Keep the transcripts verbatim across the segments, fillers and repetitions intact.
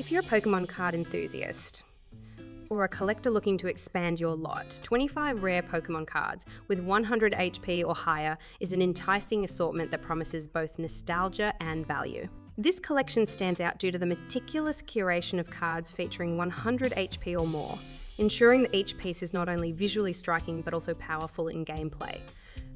If you're a Pokemon card enthusiast, or a collector looking to expand your lot, twenty-five rare Pokemon cards with one hundred H P or higher is an enticing assortment that promises both nostalgia and value. This collection stands out due to the meticulous curation of cards featuring one hundred H P or more, ensuring that each piece is not only visually striking but also powerful in gameplay.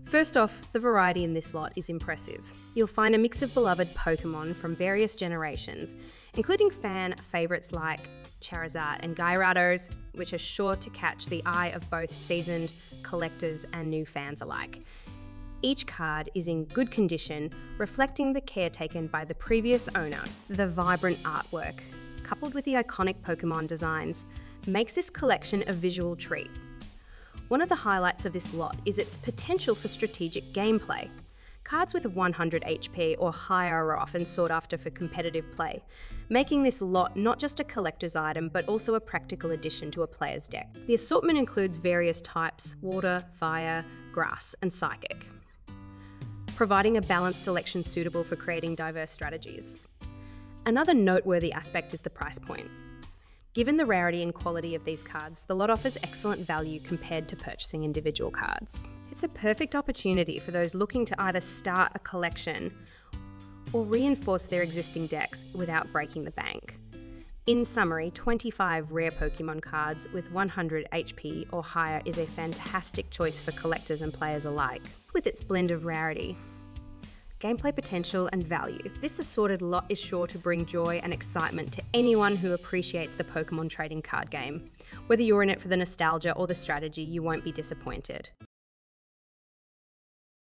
First off, the variety in this lot is impressive. You'll find a mix of beloved Pokemon from various generations, including fan favourites like Charizard and Gyarados, which are sure to catch the eye of both seasoned collectors and new fans alike. Each card is in good condition, reflecting the care taken by the previous owner. The vibrant artwork, coupled with the iconic Pokemon designs, makes this collection a visual treat. One of the highlights of this lot is its potential for strategic gameplay. Cards with one hundred H P or higher are often sought after for competitive play, making this lot not just a collector's item but also a practical addition to a player's deck. The assortment includes various types: water, fire, grass, and psychic, providing a balanced selection suitable for creating diverse strategies. Another noteworthy aspect is the price point. Given the rarity and quality of these cards, the lot offers excellent value compared to purchasing individual cards. It's a perfect opportunity for those looking to either start a collection or reinforce their existing decks without breaking the bank. In summary, twenty-five rare Pokemon cards with one hundred H P or higher is a fantastic choice for collectors and players alike. With its blend of rarity, gameplay potential, and value, this assorted lot is sure to bring joy and excitement to anyone who appreciates the Pokemon trading card game. Whether you're in it for the nostalgia or the strategy, you won't be disappointed.